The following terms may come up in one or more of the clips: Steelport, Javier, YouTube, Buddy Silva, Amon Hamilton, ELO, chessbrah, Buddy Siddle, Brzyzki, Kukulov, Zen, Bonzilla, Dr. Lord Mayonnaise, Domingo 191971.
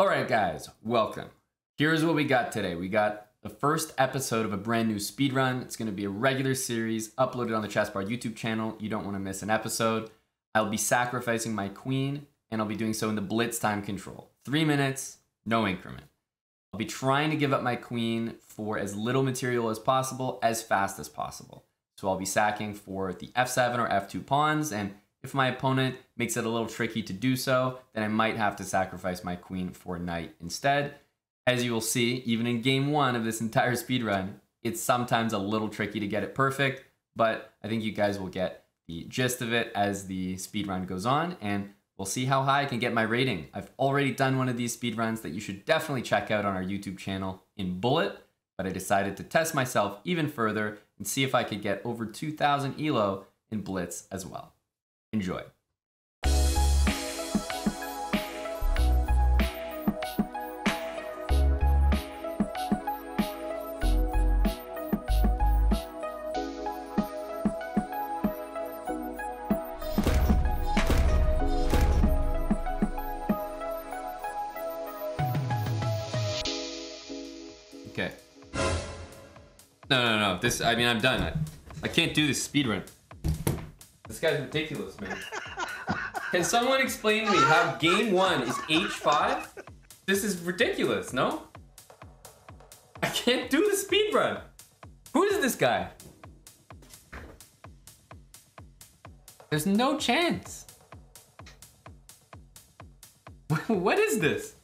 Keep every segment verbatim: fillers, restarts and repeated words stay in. All right, guys, welcome. Here's what we got today. We got the first episode of a brand new speed run. It's going to be a regular series uploaded on the Chessbrah YouTube channel. You don't want to miss an episode. I'll be sacrificing my queen, and I'll be doing so in the blitz time control. Three minutes, no increment. I'll be trying to give up my queen for as little material as possible, as fast as possible. So I'll be sacking for the f seven or f two pawns, and if my opponent makes it a little tricky to do so, then I might have to sacrifice my queen for knight instead. As you will see, even in game one of this entire speedrun, it's sometimes a little tricky to get it perfect, but I think you guys will get the gist of it as the speedrun goes on, and we'll see how high I can get my rating. I've already done one of these speedruns that you should definitely check out on our YouTube channel in bullet, but I decided to test myself even further and see if I could get over two thousand E L O in blitz as well. Enjoy. Okay. No, no, no. This, I mean, I'm done. I, I can't do this speedrun. This guy's ridiculous, man. Can someone explain to me how game one is h five? This is ridiculous, no? I can't do the speed run. Who is this guy? There's no chance. What is this?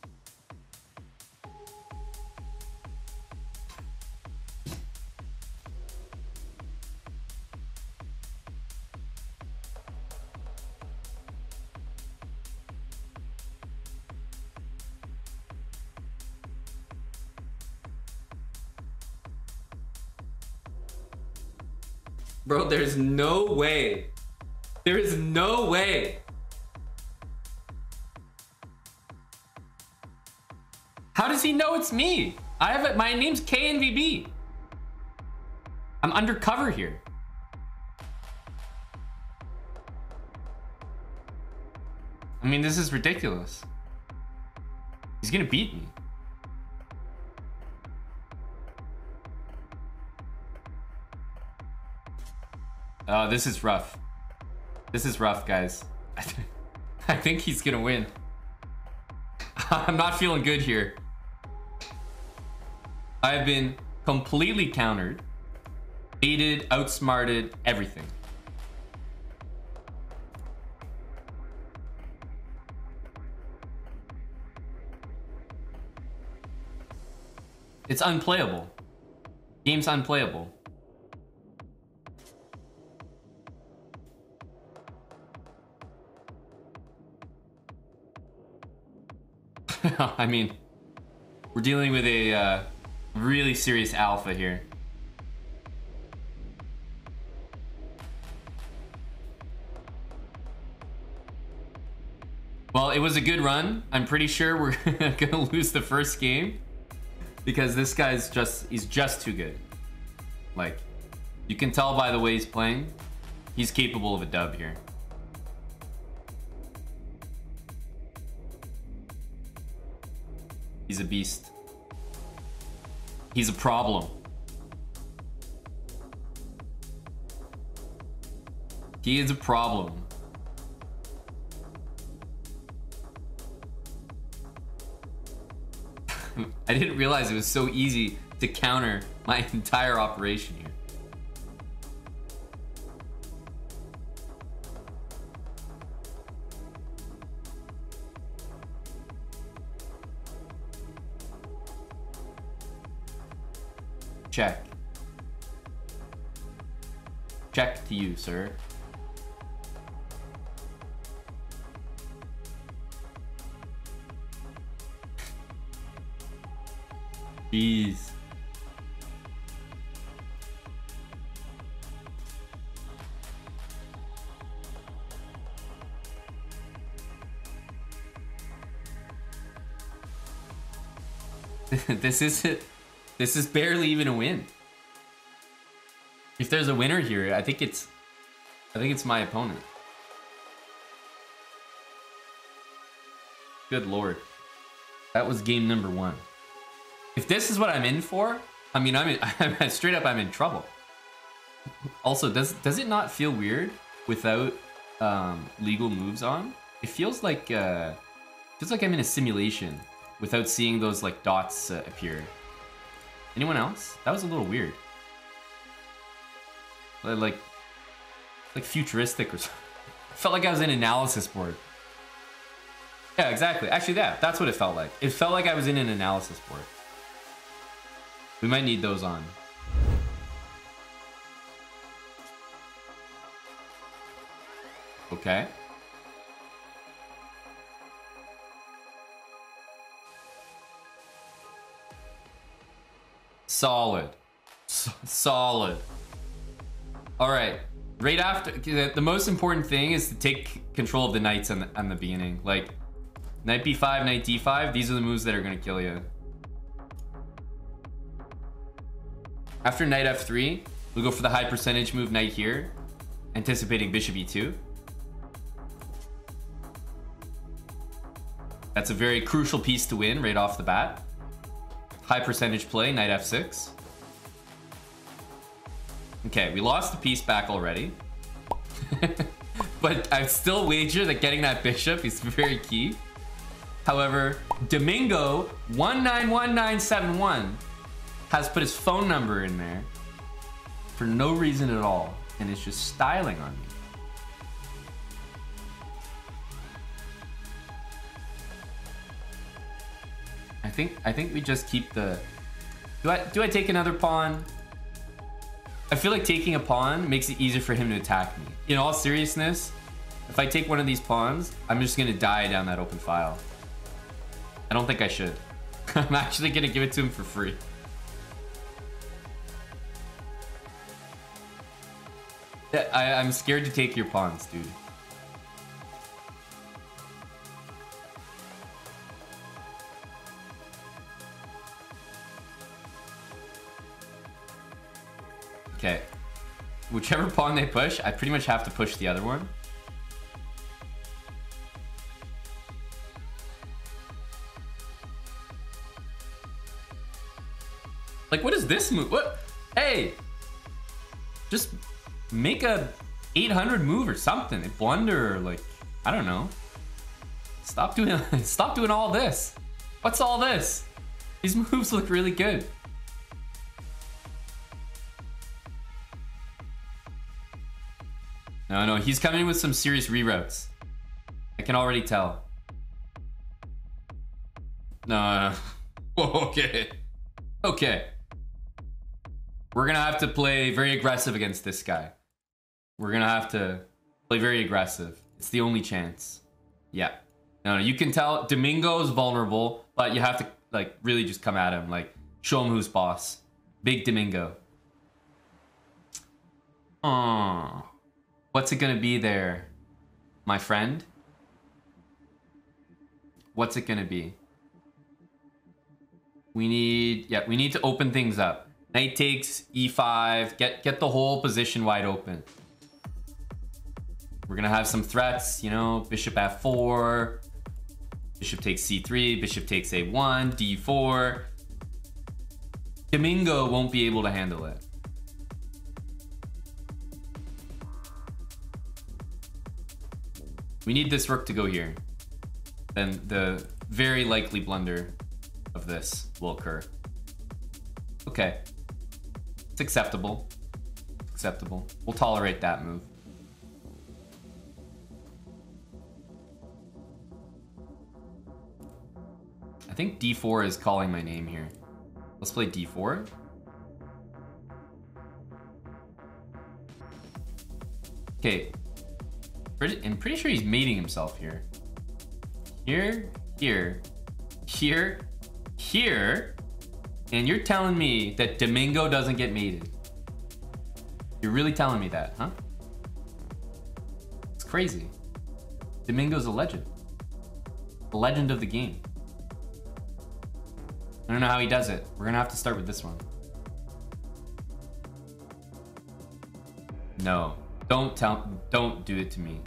Bro, there's no way. There is no way. How does he know it's me? I have it. My name's K N V B. I'm undercover here. I mean, this is ridiculous. He's gonna beat me. Oh, this is rough. This is rough, guys. I, th I think he's gonna win. I'm not feeling good here. I've been completely countered, baited, outsmarted, everything. It's unplayable. Game's unplayable. I mean, we're dealing with a uh, really serious alpha here. Well, it was a good run. I'm pretty sure we're gonna lose the first game because this guy's just, he's just too good. Like, you can tell by the way he's playing, he's capable of a dub here. He's a beast. He's a problem. He is a problem. I didn't realize it was so easy to counter my entire operation here. Check. Check to you, sir. Jeez. This is it. This is barely even a win. If there's a winner here, I think it's I think it's my opponent. Good lord. That was game number one. If this is what I'm in for, I mean, I'm, in, I'm straight up, I'm in trouble. Also, does does it not feel weird without um, legal moves on? It feels like uh, feels like I'm in a simulation without seeing those like dots uh, appear. Anyone else? That was a little weird. Like, like futuristic or something. I felt like I was in an analysis board. Yeah, exactly. Actually, yeah, that's what it felt like. It felt like I was in an analysis board. We might need those on. Okay. Solid. S solid. All right. Right after, the most important thing is to take control of the knights on the, on the beginning. Like, knight b five, knight d five, these are the moves that are going to kill you. After knight f three, we'll go for the high percentage move knight here, anticipating bishop e two. That's a very crucial piece to win right off the bat. High percentage play, knight f six. Okay, we lost the piece back already. But I'd still wager that getting that bishop is very key. However, Domingo one nine one nine seven one has put his phone number in there for no reason at all, and it's just styling on me. I think I think we just keep the... Do I, do I take another pawn? I feel like taking a pawn makes it easier for him to attack me. In all seriousness, if I take one of these pawns, I'm just going to die down that open file. I don't think I should. I'm actually going to give it to him for free. I, I'm scared to take your pawns, dude. Okay. Whichever pawn they push, I pretty much have to push the other one. Like, what is this move? What? Hey! Just... make a eight hundred move or something. It blunder or like, I don't know. Stop doing stop doing all this. What's all this? These moves look really good. No, no, he's coming with some serious reroutes. I can already tell. No, no. Whoa, okay. Okay. We're gonna have to play very aggressive against this guy. We're gonna have to play very aggressive. It's the only chance. Yeah. No, no, you can tell Domingo's vulnerable, but you have to like really just come at him, like show him who's boss. Big Domingo. Oh, what's it gonna be there, my friend? What's it gonna be? We need, yeah, we need to open things up. Knight takes e five. Get get the whole position wide open. We're gonna have some threats, you know. Bishop f four. Bishop takes c three. Bishop takes a one. d four. Domingo won't be able to handle it. We need this rook to go here. Then the very likely blunder of this will occur. Okay. It's acceptable. It's acceptable. We'll tolerate that move. I think d four is calling my name here. Let's play d four. Okay. I'm pretty sure he's mating himself here. Here, here, here, here. And you're telling me that Domingo doesn't get mated. You're really telling me that, huh? It's crazy. Domingo's a legend. The legend of the game. I don't know how he does it. We're gonna have to start with this one. No. Don't tell, don't do it to me.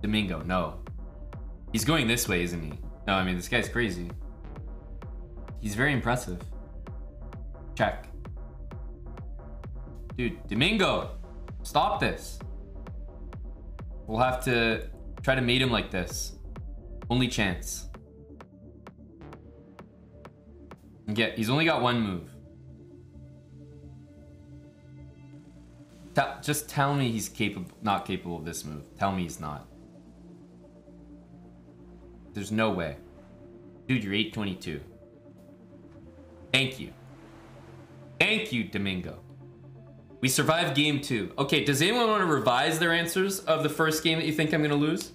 Domingo, no. He's going this way, isn't he? No, I mean, this guy's crazy. He's very impressive. Check. Dude, Domingo, stop this. We'll have to try to meet him like this. Only chance. And get, he's only got one move. Ta just tell me he's capable, not capable of this move. Tell me he's not. There's no way. Dude, you're eight twenty-two. Thank you. Thank you, Domingo. We survived game two. Okay, does anyone want to revise their answers of the first game that you think I'm going to lose?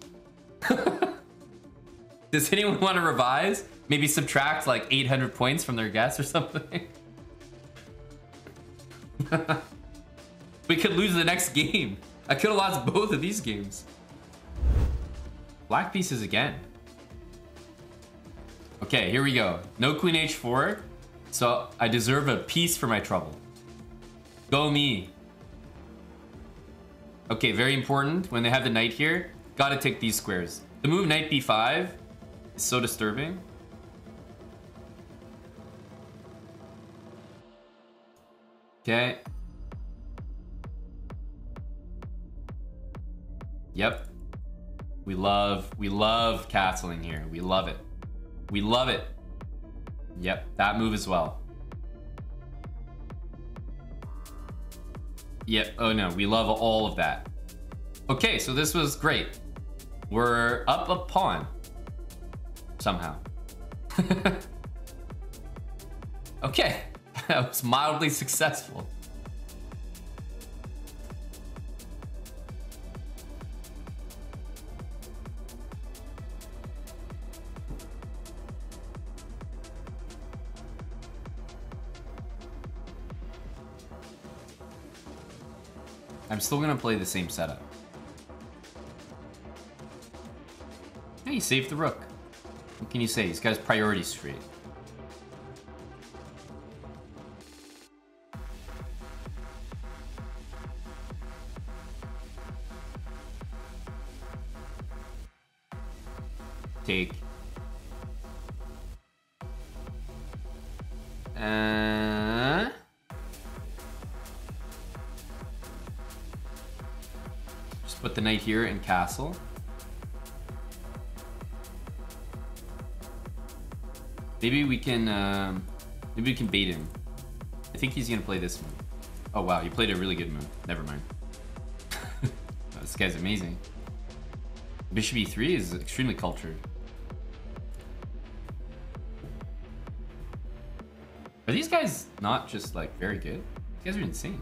Does anyone want to revise? Maybe subtract like eight hundred points from their guess or something? We could lose the next game. I could have lost both of these games. Black pieces again. Okay, here we go. No queen h four, so I deserve a piece for my trouble. Go me. Okay, very important. When they have the knight here, gotta take these squares. The move knight b five is so disturbing. Okay. Yep. We love, we love castling here. We love it. We love it. Yep, that move as well. Yep, oh no, we love all of that. Okay, so this was great. We're up a pawn. Somehow. Okay, that was mildly successful. I'm still gonna play the same setup. Hey, he saved the rook. What can you say? He's got his priorities straight. Take. Uh... Just put the knight here and castle. Maybe we can, um, maybe we can bait him. I think he's gonna play this move. Oh wow, you played a really good move. Never mind. This guy's amazing. Bishop e three is extremely cultured. Are these guys not just like very good? These guys are insane.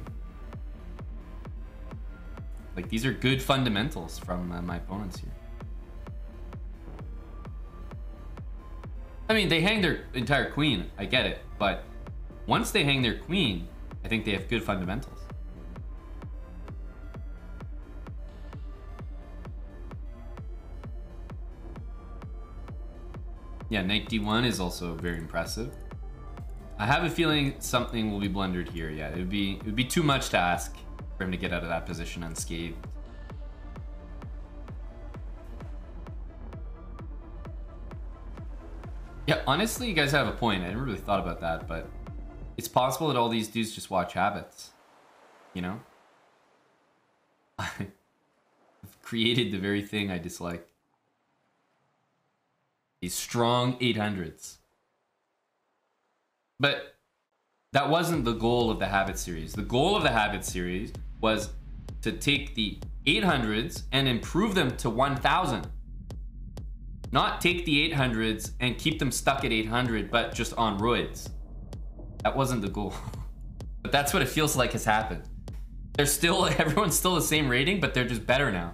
Like these are good fundamentals from uh, my opponents here. I mean, they hang their entire queen, I get it, but once they hang their queen, I think they have good fundamentals. Yeah, knight d one is also very impressive. I have a feeling something will be blundered here. Yeah, it would be it would be too much to ask for him to get out of that position unscathed. Yeah, honestly, you guys have a point. I never really thought about that, but it's possible that all these dudes just watch habits, you know? I've created the very thing I dislike. These strong eight hundreds. But that wasn't the goal of the habit series. The goal of the habit series was to take the eight hundreds and improve them to one thousand. Not take the eight hundreds and keep them stuck at eight hundred, but just on roids. That wasn't the goal. But that's what it feels like has happened. They're still, everyone's still the same rating, but they're just better now.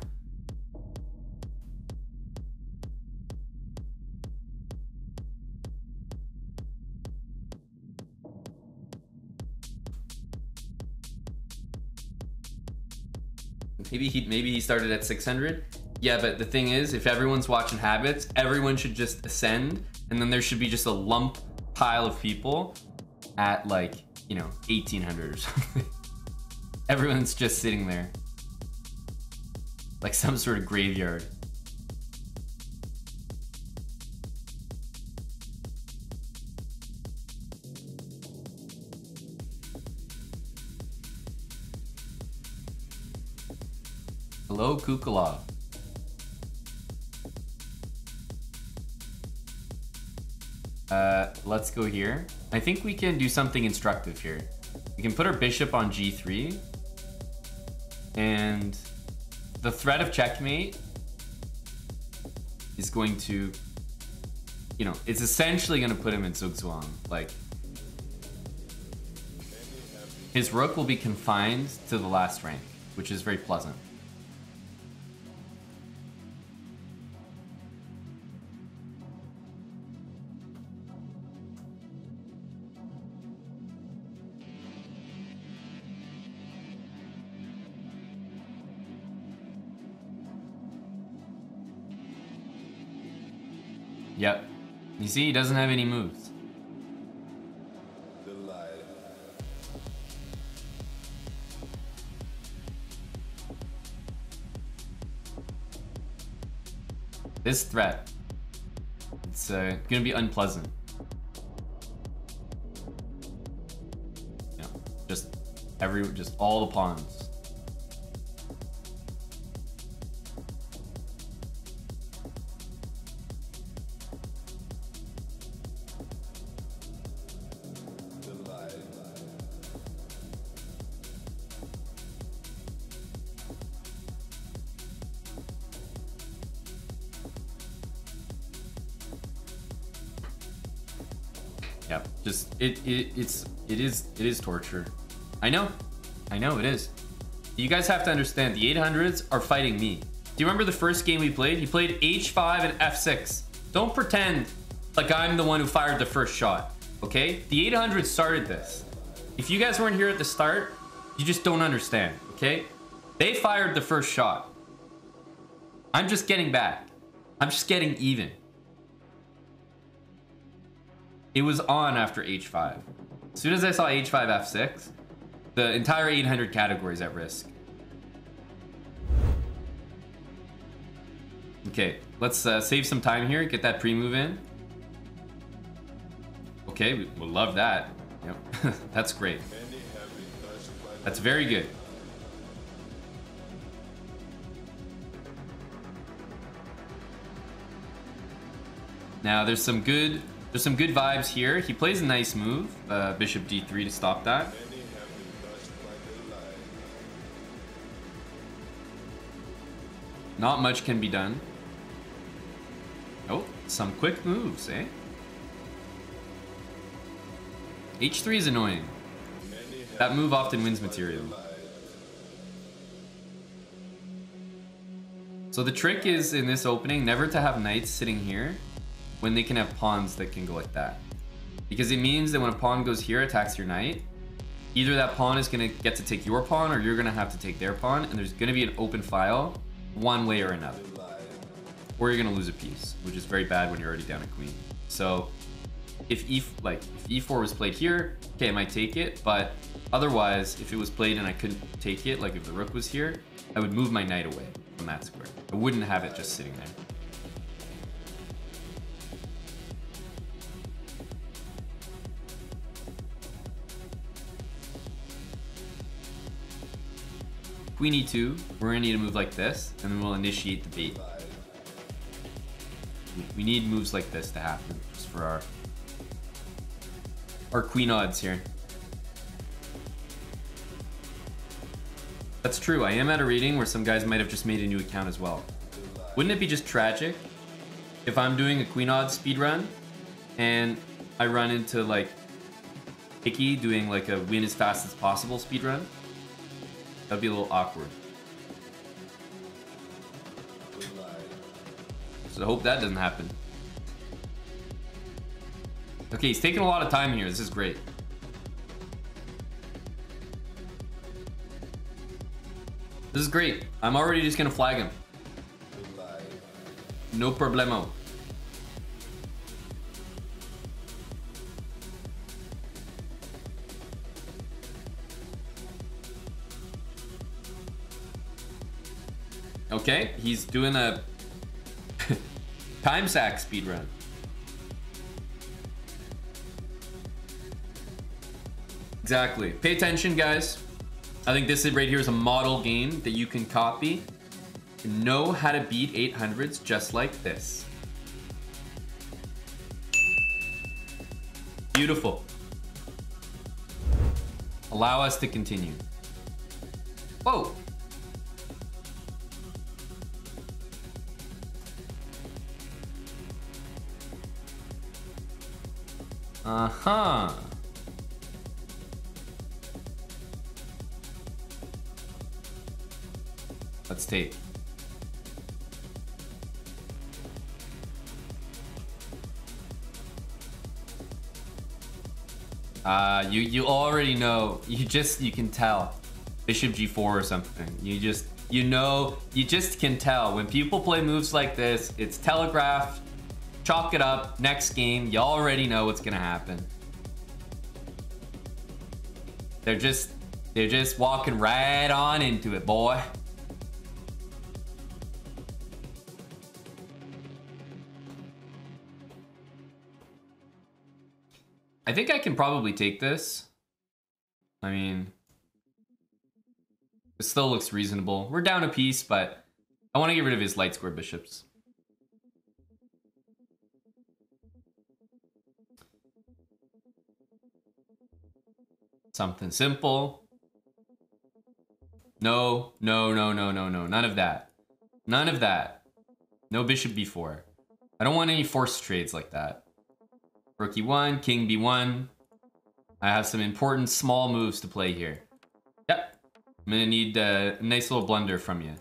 Maybe he, maybe he started at six hundred. Yeah, but the thing is, if everyone's watching habits, everyone should just ascend, and then there should be just a lump pile of people at like, you know, eighteen hundred or something. Everyone's just sitting there. Like some sort of graveyard. Hello, Kukulov. Uh, let's go here. I think we can do something instructive here. We can put our bishop on g three. And the threat of checkmate is going to, you know, it's essentially going to put him in zugzwang. Like, his rook will be confined to the last rank, which is very pleasant. Yep. You see, he doesn't have any moves. This threat, it's uh, gonna be unpleasant. Yeah, just every, just all the pawns. It, it it's it is it is torture. I know, I know it is. You guys have to understand the eight hundreds are fighting me. Do you remember the first game we played? He played h five and f six. Don't pretend like I'm the one who fired the first shot. Okay? The eight hundreds started this. If you guys weren't here at the start, you just don't understand. Okay? They fired the first shot. I'm just getting back. I'm just getting even. It was on after h five. As soon as I saw h five f six, the entire eight hundred category is at risk. Okay, let's uh, save some time here, get that pre-move in. Okay, we, we'll love that. Yep. That's great. That's very good. Now there's some good There's some good vibes here. He plays a nice move, uh, bishop d three to stop that. Not much can be done. Oh, some quick moves, eh? h three is annoying. That move often wins material. So the trick is in this opening never to have knights sitting here when they can have pawns that can go like that. Because it means that when a pawn goes here, attacks your knight, either that pawn is gonna get to take your pawn or you're gonna have to take their pawn, and there's gonna be an open file one way or another. Or you're gonna lose a piece, which is very bad when you're already down a queen. So if e, like, if e four was played here, okay, I might take it, but otherwise, if it was played and I couldn't take it, like if the rook was here, I would move my knight away from that square. I wouldn't have it just sitting there. We need to, we're gonna need a move like this, and then we'll initiate the bait. We need moves like this to happen, just for our our queen odds here. That's true, I am at a rating where some guys might have just made a new account as well. Wouldn't it be just tragic if I'm doing a queen odds speedrun and I run into like Hickey doing like a win as fast as possible speedrun? That'd be a little awkward. So I hope that doesn't happen. Okay, he's taking a lot of time here. This is great. This is great. I'm already just gonna flag him. No problemo. Okay, he's doing a time sack speedrun. Exactly. Pay attention, guys. I think this right here is a model game that you can copy to know how to beat eight hundreds just like this. Beautiful. Allow us to continue. Whoa. Uh-huh. Let's tape. Uh, you, you already know, you just, you can tell. Bishop G four or something. You just, you know, you just can tell. When people play moves like this, it's telegraphed. Chalk it up, next game, you already know what's gonna happen. They're just, they're just walking right on into it, boy. I think I can probably take this. I mean, it still looks reasonable. We're down a piece, but I want to get rid of his light square bishops. Something simple. No, no, no, no, no, no. None of that. None of that. No bishop b four. I don't want any forced trades like that. Rook e one, king b one. I have some important small moves to play here. Yep. I'm going to need a nice little blunder from you.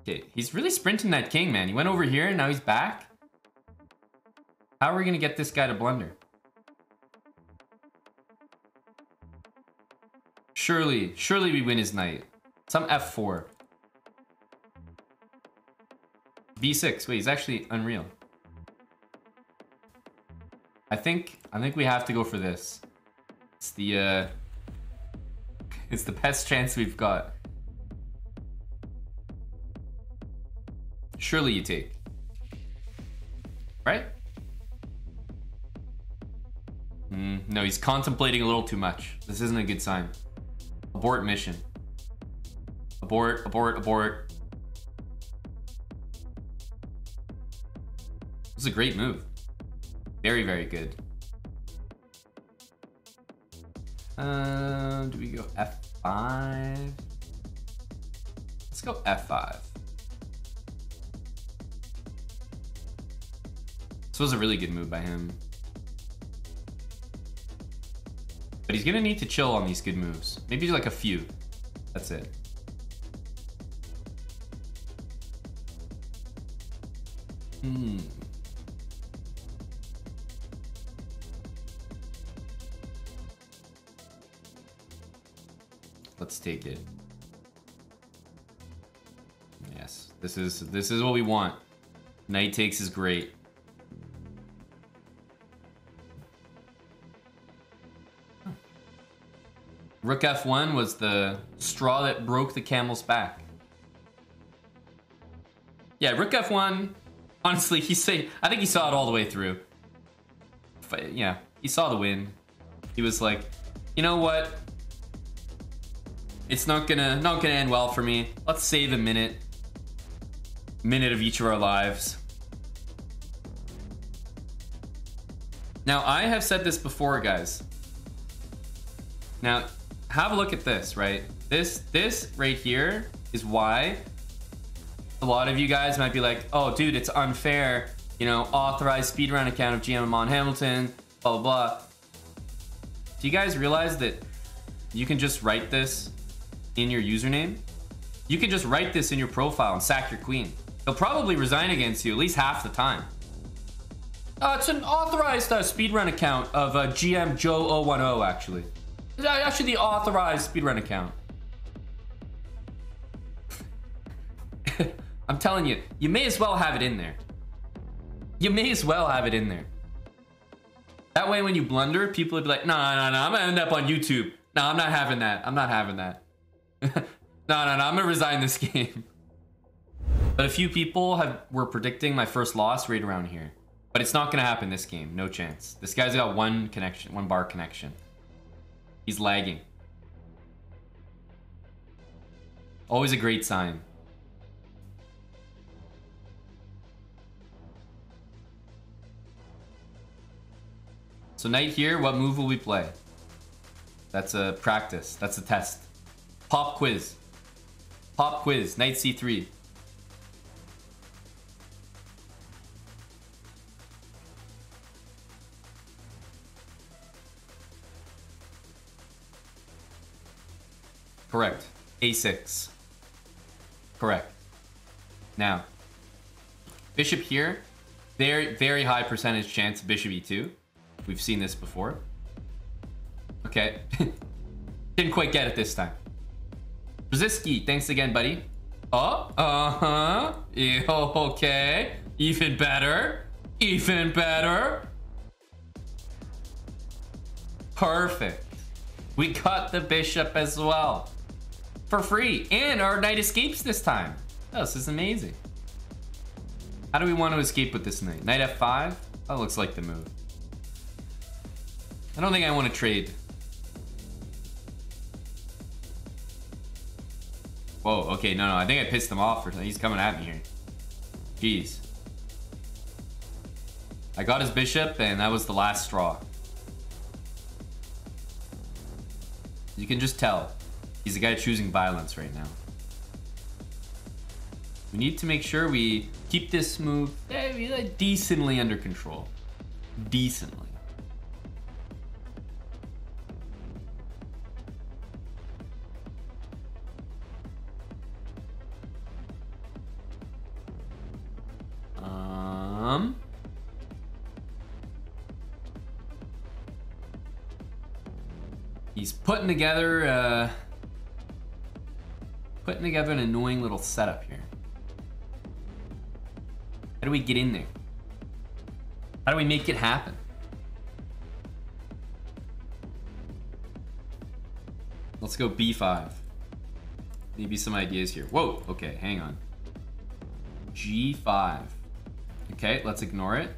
Okay, he's really sprinting that king, man. He went over here and now he's back. How are we going to get this guy to blunder? Surely, surely we win his knight. Some f four. b six. Wait, he's actually unreal. I think, I think we have to go for this. It's the, uh... it's the best chance we've got. Surely you take. Right? Mm, no, he's contemplating a little too much. This isn't a good sign. Abort mission. Abort, abort, abort. This is a great move. Very, very good. Um, do we go f five? Let's go f five. This was a really good move by him. But he's gonna need to chill on these good moves. Maybe like a few. That's it. Hmm. Let's take it. Yes. This is this is what we want. Knight takes is great. Rook f one was the straw that broke the camel's back. Yeah, Rook f one, honestly, he say, I think he saw it all the way through. But yeah, he saw the win. He was like, you know what? It's not gonna not gonna end well for me. Let's save a minute. Minute of each of our lives. Now, I have said this before, guys. Now, have a look at this, right? This this right here is why a lot of you guys might be like, oh, dude, it's unfair. You know, authorized speedrun account of G M Amon Hamilton, blah, blah, blah. Do you guys realize that you can just write this in your username? You can just write this in your profile and sack your queen. They'll probably resign against you at least half the time. Uh, it's an authorized uh, speedrun account of uh, G M Joe zero one zero, actually. Actually, the authorized speedrun account. I'm telling you, you may as well have it in there. You may as well have it in there. That way, when you blunder, people would be like, no, no, no, I'm gonna end up on YouTube. No, I'm not having that. I'm not having that. no, no, no, I'm gonna resign this game. But a few people have were predicting my first loss right around here. But it's not gonna happen this game. No chance. This guy's got one connection, one bar connection. He's lagging. Always a great sign. So knight here, what move will we play? That's a practice. That's a test. Pop quiz. Pop quiz. Knight c three. Correct. a six. Correct. Now, bishop here. Very, very high percentage chance bishop e two. We've seen this before. Okay. Didn't quite get it this time. Brzyzki, thanks again, buddy. Oh, uh-huh. Yeah, okay. Even better. Even better. Perfect. We got the bishop as well. For free. And our knight escapes this time. Oh, this is amazing. How do we want to escape with this knight? Knight f five? That looks like the move. I don't think I want to trade. Whoa, okay, no, no. I think I pissed him off or something. He's coming at me here. Jeez. I got his bishop, and that was the last straw. You can just tell. He's a guy choosing violence right now. We need to make sure we keep this move decently under control. Decently. Um. He's putting together, uh, putting together an annoying little setup here. How do we get in there? How do we make it happen? Let's go b five. Maybe some ideas here. Whoa, okay, hang on. g five. Okay, let's ignore it.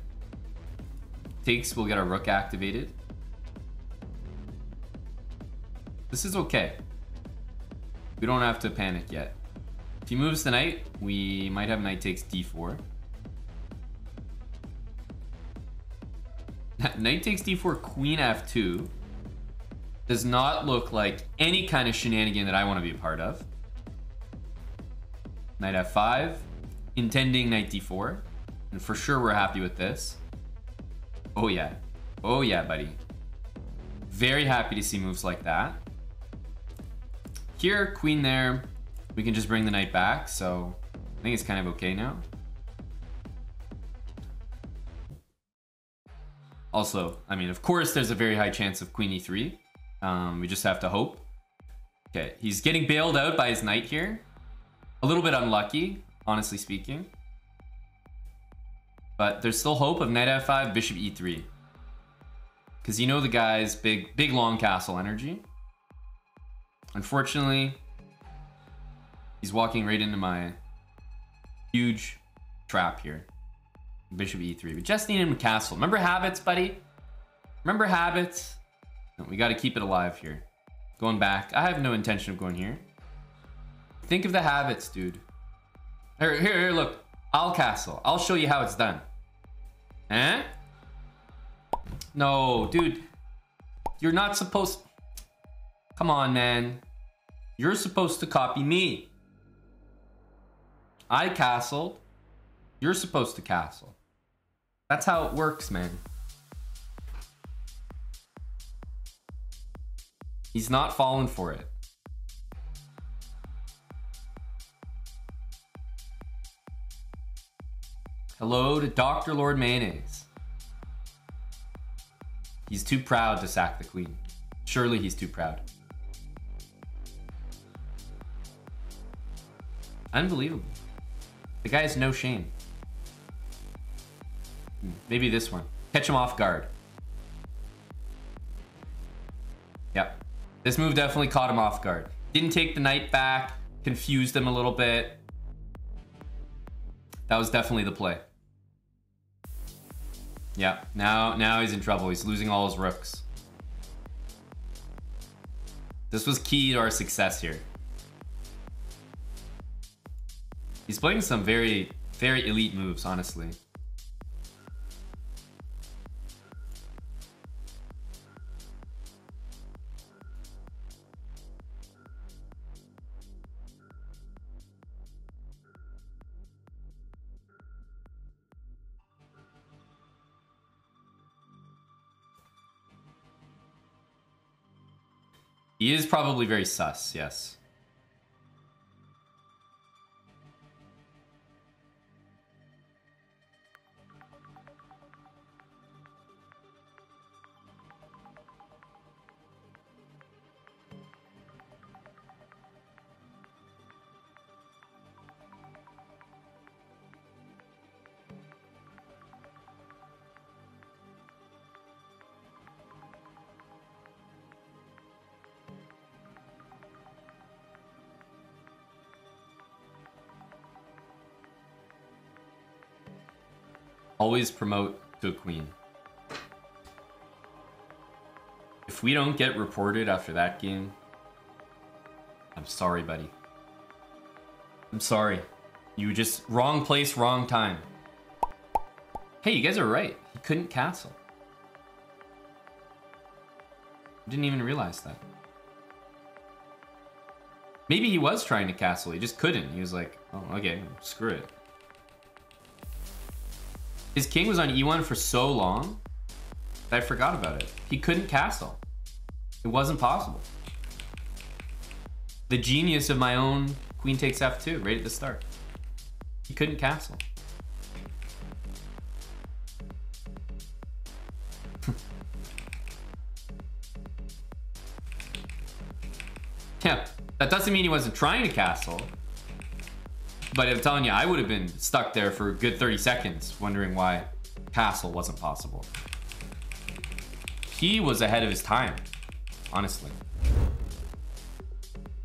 Takes, we'll get our rook activated. This is okay. We don't have to panic yet. If he moves the knight, we might have knight takes d four. Knight takes d four, queen f two does not look like any kind of shenanigan that I want to be a part of. Knight f five, intending knight d four, and for sure we're happy with this. Oh yeah, oh yeah, buddy. Very happy to see moves like that. Here, queen there, we can just bring the knight back, so I think it's kind of okay now. Also, I mean, of course, there's a very high chance of queen e three. Um, we just have to hope. Okay, he's getting bailed out by his knight here. A little bit unlucky, honestly speaking. But there's still hope of knight f five, bishop e three. Because you know the guy's big, big long castle energy. Unfortunately, he's walking right into my huge trap here. Bishop e three. We just need him to castle. Remember habits, buddy? Remember habits? No, we got to keep it alive here. Going back. I have no intention of going here. Think of the habits, dude. Here, here, here, look. I'll castle. I'll show you how it's done. Eh? No, dude. You're not supposed... Come on, man. You're supposed to copy me. I castled. You're supposed to castle. That's how it works, man. He's not falling for it. Hello to Doctor Lord Mayonnaise. He's too proud to sack the queen. Surely he's too proud. Unbelievable. The guy has no shame. Maybe this one. Catch him off guard. Yep. This move definitely caught him off guard. Didn't take the knight back. Confused him a little bit. That was definitely the play. Yep. Now, now he's in trouble. He's losing all his rooks. This was key to our success here. He's playing some very, very elite moves, honestly. He is probably very sus, yes. Always promote to a queen. If we don't get reported after that game, I'm sorry, buddy. I'm sorry. You just wrong place, wrong time. Hey, you guys are right. He couldn't castle. I didn't even realize that. Maybe he was trying to castle. He just couldn't. He was like, oh, okay, screw it. His king was on e one for so long that I forgot about it. He couldn't castle. It wasn't possible. The genius of my own queen takes f two right at the start. He couldn't castle. Yeah, that doesn't mean he wasn't trying to castle. But I'm telling you, I would have been stuck there for a good thirty seconds wondering why castle wasn't possible. He was ahead of his time, honestly.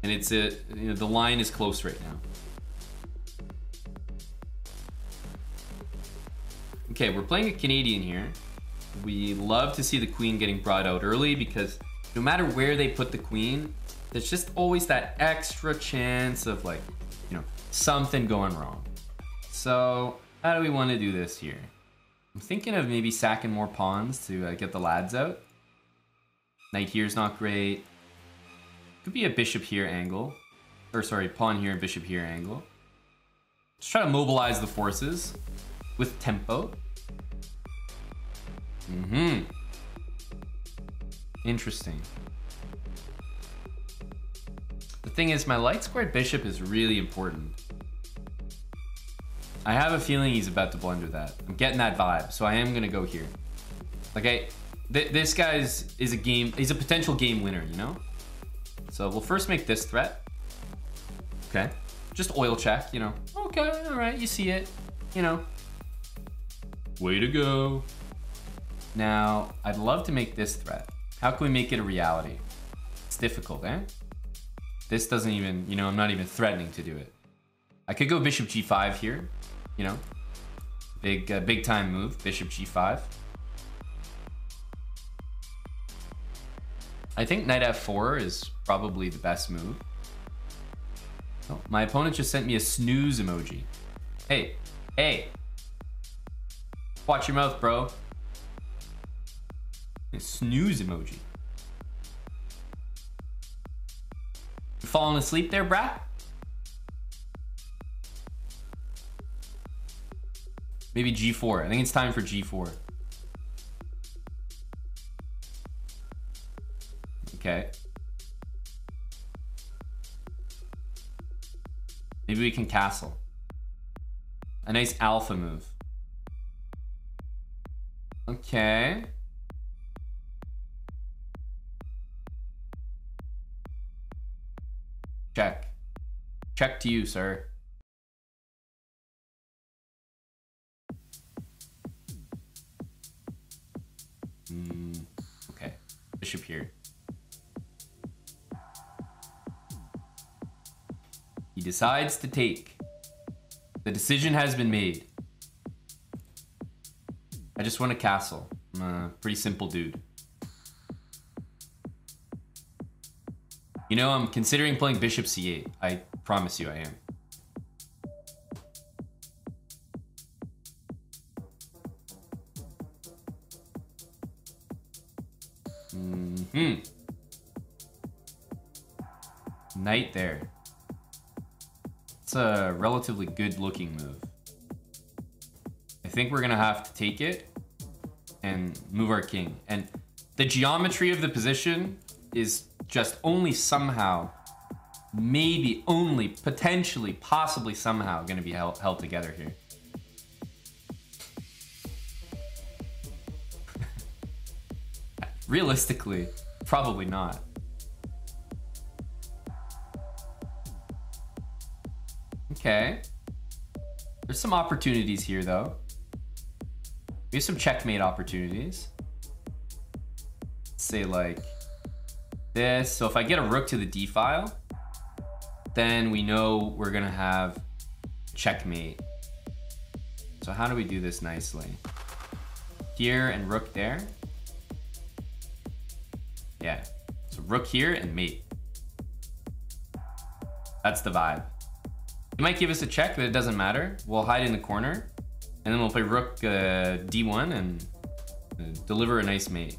And it's a, you know, the line is close right now. Okay, we're playing a Canadian here. We love to see the queen getting brought out early because no matter where they put the queen, there's just always that extra chance of, like, you know, something going wrong. So how do we want to do this here? I'm thinking of maybe sacking more pawns to uh, get the lads out. Knight here is not great. Could be a bishop here angle, or sorry, pawn here and bishop here angle. Let's try to mobilize the forces with tempo. Mm-hmm. Interesting. The thing is, my light squared bishop is really important. I have a feeling he's about to blunder that. I'm getting that vibe, so I am gonna go here. Like I, th this guy's is a game. He's a potential game winner, you know. So we'll first make this threat. Okay, just oil check, you know. Okay, all right, you see it, you know. Way to go. Now I'd love to make this threat. How can we make it a reality? It's difficult, eh? This doesn't even, you know, I'm not even threatening to do it. I could go bishop g five here, you know, big, uh, big time move, bishop g five. I think knight f four is probably the best move. Oh, my opponent just sent me a snooze emoji. Hey, hey, watch your mouth, bro. A snooze emoji. Falling asleep there, brah? Maybe g four. I think it's time for g four. Okay. Maybe we can castle. A nice alpha move. Okay. Check. Check to you, sir. Mm, okay. Bishop here. He decides to take. The decision has been made. I just want to castle. I'm a pretty simple dude. You know, I'm considering playing bishop c eight. I promise you I am. Mm-hmm. Knight there. It's a relatively good looking move. I think we're going to have to take it and move our king. And the geometry of the position is just only somehow, maybe, only, potentially, possibly, somehow gonna be held, held together here. Realistically, probably not. Okay. There's some opportunities here, though. We have some checkmate opportunities. Say, like, this. So if I get a rook to the D file, then we know we're gonna have checkmate. So how do we do this nicely? Here and rook there. Yeah, so rook here and mate. That's the vibe. It might give us a check, but it doesn't matter. We'll hide in the corner, and then we'll play rook uh, D one and uh, deliver a nice mate.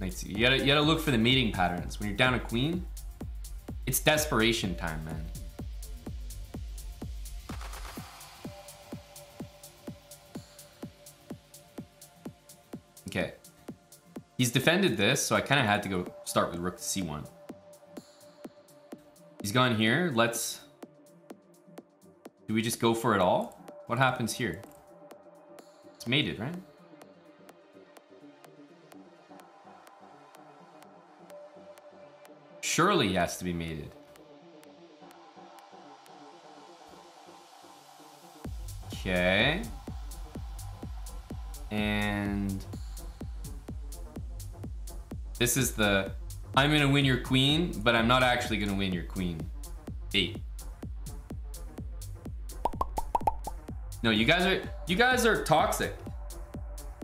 Nice. You gotta, you gotta look for the mating patterns. When you're down a queen, it's desperation time, man. Okay. He's defended this, so I kind of had to go start with rook to C one. He's gone here. Let's... Do we just go for it all? What happens here? It's mated, right? Surely he has to be mated. Okay. And this is the I'm gonna win your queen, but I'm not actually gonna win your queen. Eight. No, you guys are you guys are toxic.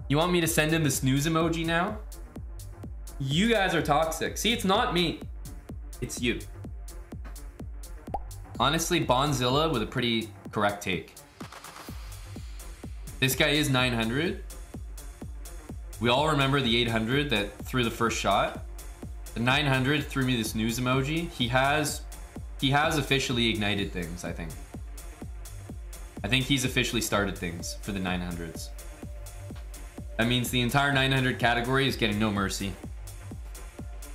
You want me to send in the snooze emoji now? You guys are toxic. See, it's not me. It's you. Honestly, Bonzilla with a pretty correct take. This guy is nine hundred. We all remember the eight hundred that threw the first shot. The nine hundred threw me this news emoji. He has, he has officially ignited things, I think. I think he's officially started things for the nine hundreds. That means the entire nine hundred category is getting no mercy.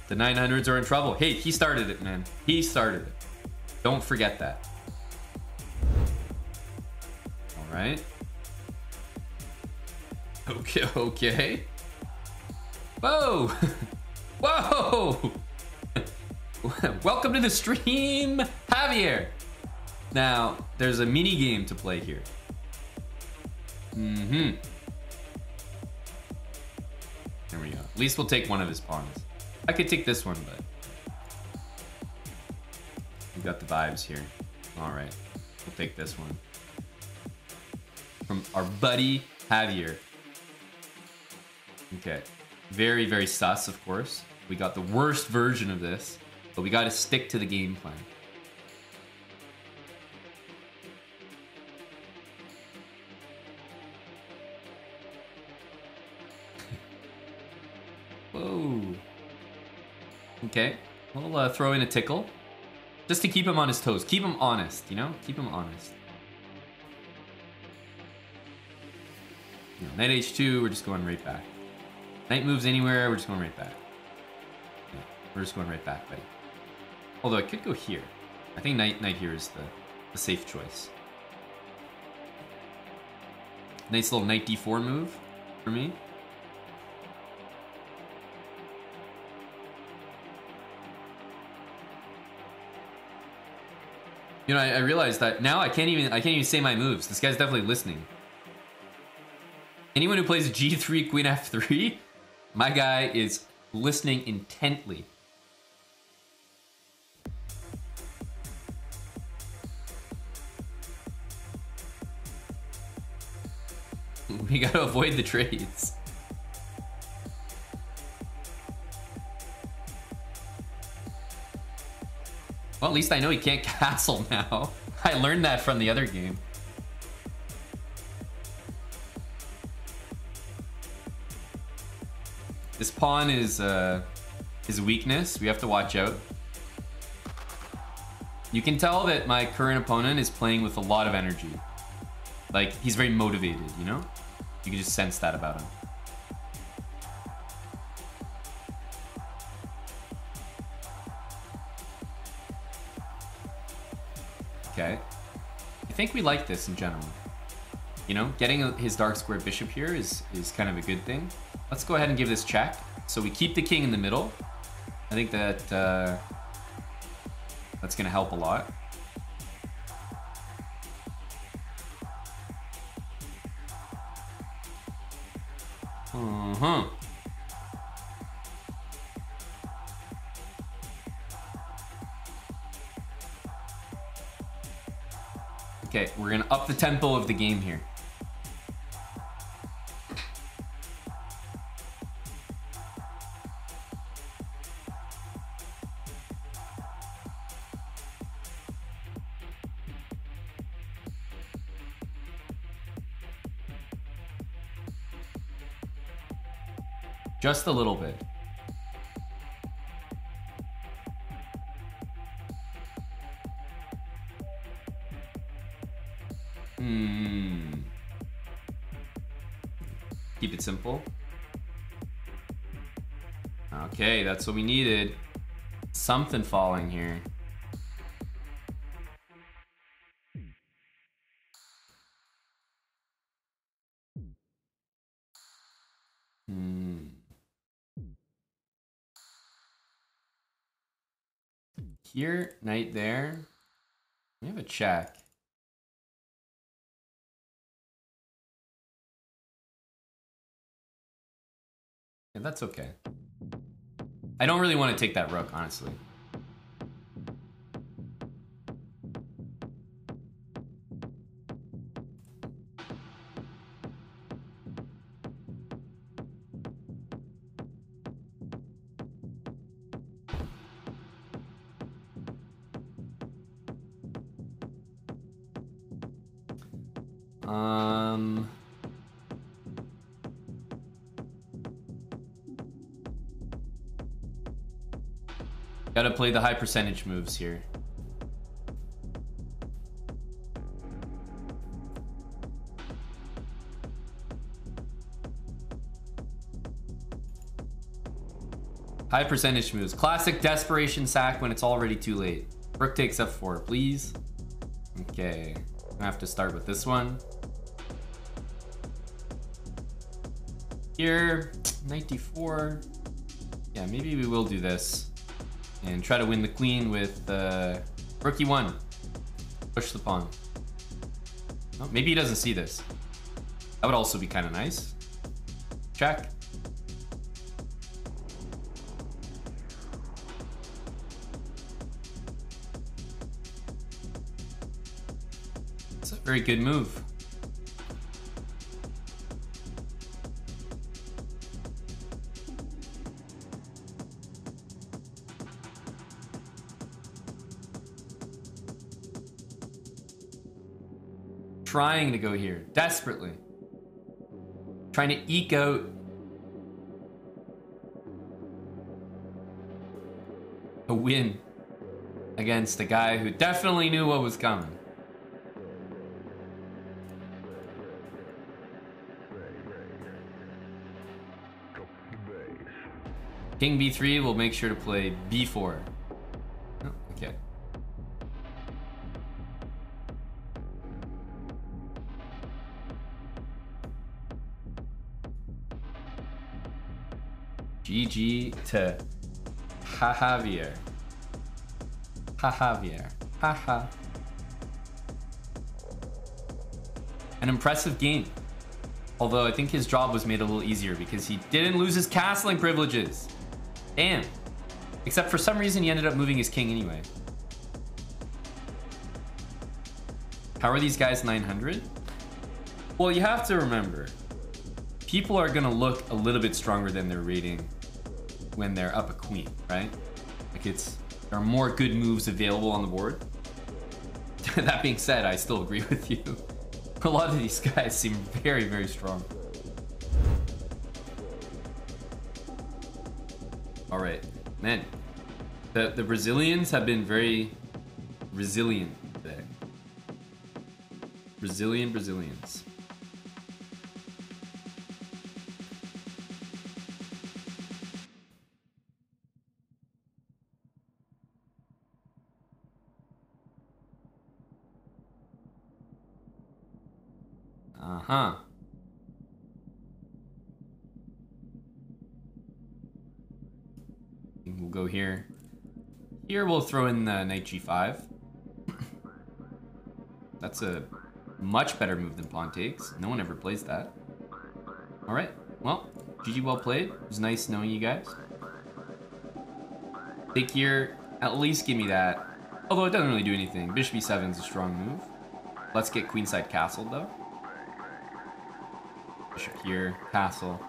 The nine hundreds are in trouble. Hey, he started it, man. He started it. Don't forget that. All right. Okay, okay. Whoa. Whoa. Welcome to the stream, Javier. Now, there's a mini game to play here. Mm-hmm. There we go. At least we'll take one of his pawns. I could take this one, but we got the vibes here. All right, we'll take this one from our buddy Javier. Okay, very, very sus, of course. We got the worst version of this, but we got to stick to the game plan. Whoa. Okay, we'll uh, throw in a tickle. Just to keep him on his toes. Keep him honest, you know? Keep him honest. You know, knight H two, we're just going right back. Knight moves anywhere, we're just going right back. Yeah, we're just going right back, buddy. Although I could go here. I think knight, knight here is the, the safe choice. Nice little knight D four move for me. You know, I, I realized that now I can't even I can't even say my moves. This guy's definitely listening. Anyone who plays G three, Queen F three, my guy is listening intently. We gotta avoid the trades. Well, at least I know he can't castle now. I learned that from the other game. This pawn is uh, his weakness. We have to watch out. You can tell that my current opponent is playing with a lot of energy. Like, he's very motivated, you know? You can just sense that about him. think we like this in general. You know, getting his dark square bishop here is, is kind of a good thing. Let's go ahead and give this check. So we keep the king in the middle. I think that uh, that's going to help a lot. Uh-huh. Okay, we're going to up the tempo of the game here. Just a little bit. Hmm. Keep it simple. Okay, that's what we needed. Something falling here. Here, knight there. We have a check. Yeah, that's okay. I don't really want to take that rook, honestly. Um, gotta play the high percentage moves here. High percentage moves. Classic desperation sack when it's already too late. Rook takes f four, please. Okay, I have to start with this one. Here, knight d four. Yeah, maybe we will do this and try to win the queen with uh, rook e one. Push the pawn. Oh, maybe he doesn't see this. That would also be kind of nice. Check. It's a very good move. Trying to go here, desperately. Trying to eke out. A win against a guy who definitely knew what was coming. King b three, we'll make sure to play b four. G G to Javier. Javier. Haha. An impressive game. Although I think his job was made a little easier because he didn't lose his castling privileges. Damn. Except for some reason he ended up moving his king anyway. How are these guys nine hundred? Well, you have to remember, people are gonna look a little bit stronger than their rating when they're up a queen, right? Like it's, there are more good moves available on the board. That being said, I still agree with you. A lot of these guys seem very, very strong. All right, man. The, the Brazilians have been very resilient today. Brazilian Brazilians. Uh-huh. We'll go here. Here we'll throw in the knight g five. That's a much better move than pawn takes. No one ever plays that. All right. Well, G G, well played. It was nice knowing you guys. Take here. At least give me that. Although it doesn't really do anything. Bishop e seven is a strong move. Let's get queenside castled though. Bishop here. Castle.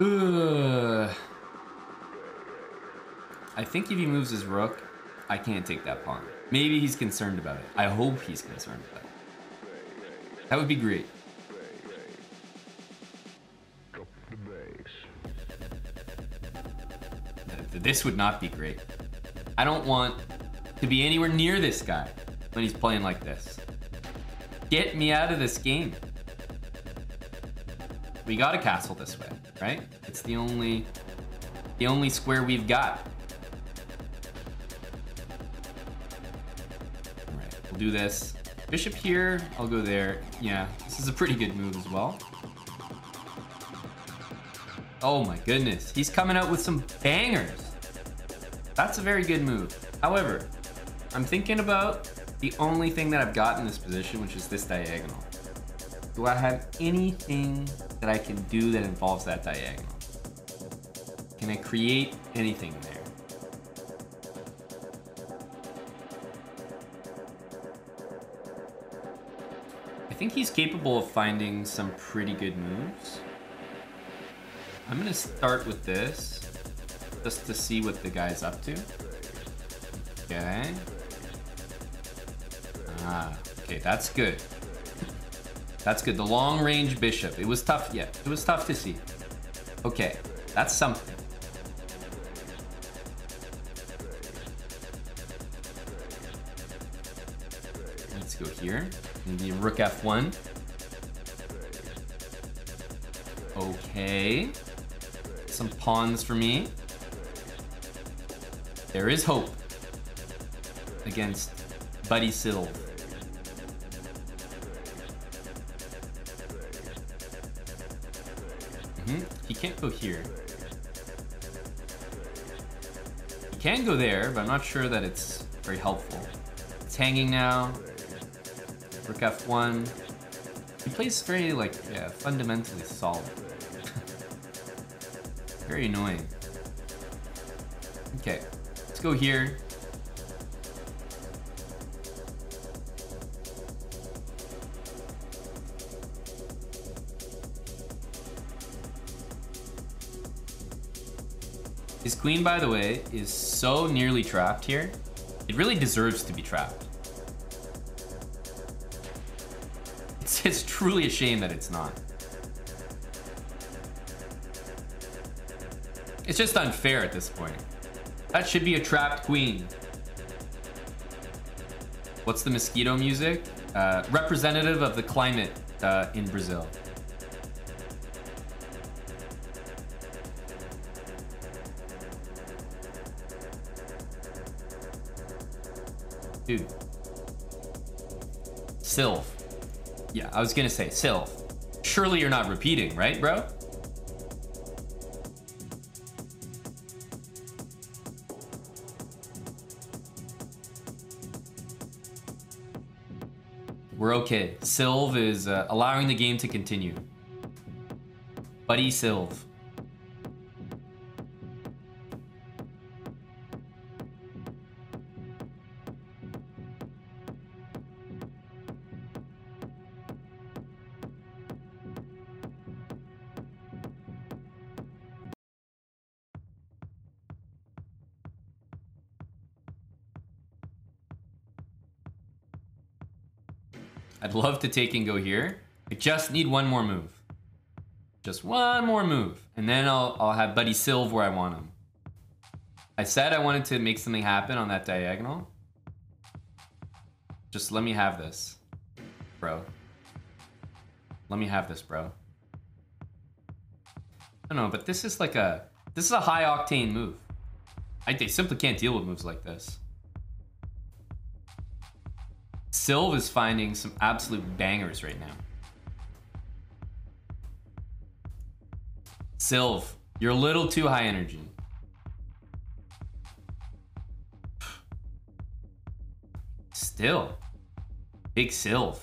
Ugh. I think if he moves his rook, I can't take that pawn. Maybe he's concerned about it. I hope he's concerned about it. That would be great. This would not be great. I don't want to be anywhere near this guy when he's playing like this. Get me out of this game. We gotta castle this way, right? It's the only, the only square we've got. Do this. Bishop here, I'll go there. Yeah, this is a pretty good move as well. Oh my goodness, he's coming out with some bangers. That's a very good move. However, I'm thinking about the only thing that I've got in this position, which is this diagonal. Do I have anything that I can do that involves that diagonal? Can I create anything there? I think he's capable of finding some pretty good moves. I'm gonna start with this, just to see what the guy's up to. Okay. Ah, okay, that's good. That's good, the long range bishop. It was tough, yeah, it was tough to see. Okay, that's something. Let's go here. Maybe rook f one. Okay. Some pawns for me. There is hope against Buddy Siddle. Mm-hmm. He can't go here. He can go there, but I'm not sure that it's very helpful. It's hanging now. Rook f one. He plays very, like, yeah, fundamentally solid. Very annoying. Okay, let's go here. His queen, by the way, is so nearly trapped here. It really deserves to be trapped. It's truly a shame that it's not. It's just unfair at this point. That should be a trapped queen. What's the mosquito music? Uh, representative of the climate uh, in Brazil. Dude. Silv. Yeah, I was gonna say, Silv, surely you're not repeating, right, bro? We're okay. Silv is uh, allowing the game to continue. Buddy Silv. I'd love to take and go here. I just need one more move. Just one more move. And then I'll, I'll have Buddy Silva where I want him. I said I wanted to make something happen on that diagonal. Just let me have this, bro. Let me have this, bro. I don't know, but this is like a... This is a high-octane move. I they simply can't deal with moves like this. Silva's finding some absolute bangers right now. Silva, you're a little too high energy. Still. Big Silva.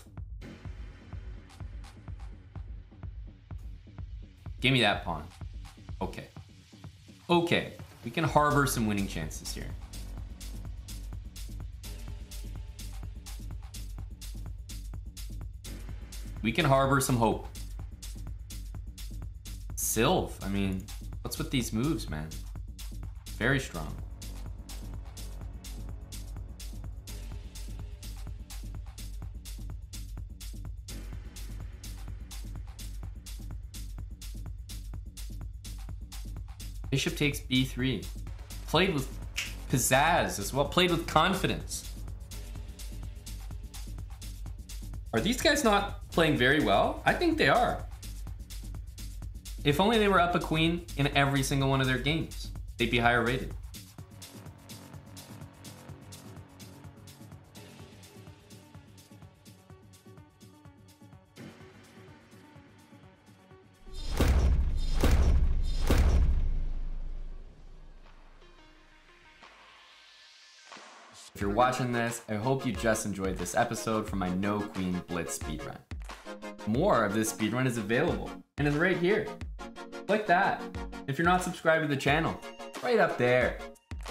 Give me that pawn. Okay. Okay. We can harbor some winning chances here. We can harbor some hope. Silva, I mean, what's with these moves, man? Very strong. Bishop takes b three. Played with pizzazz as well. Played with confidence. Are these guys not playing very well? I think they are. If only they were up a queen in every single one of their games, they'd be higher rated. If you're watching this, I hope you just enjoyed this episode from my No Queen Blitz speedrun. More of this speedrun is available and is right here. Click that. If you're not subscribed to the channel, right up there.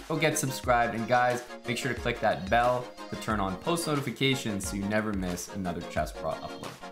Go get subscribed, and guys, make sure to click that bell to turn on post notifications so you never miss another Chessbrah upload.